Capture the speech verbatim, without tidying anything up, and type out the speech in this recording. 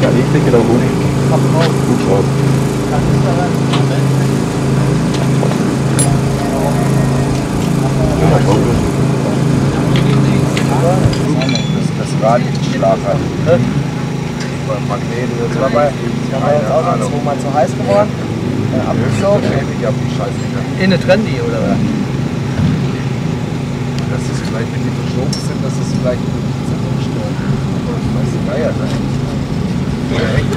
Ja, ich kriege da gut. Gut raus. Das Rad ist schlagreif. Beim Magneten ist dabei. Das haben wir jetzt auch noch zweimal zu heiß geworden. Dann abgeschoben. Innen trennen die, oder was? Dass es vielleicht, wenn die verschoben sind, dass es vielleicht ein bisschen umstellt. Aber ich weiß nicht, Geier sein. Right.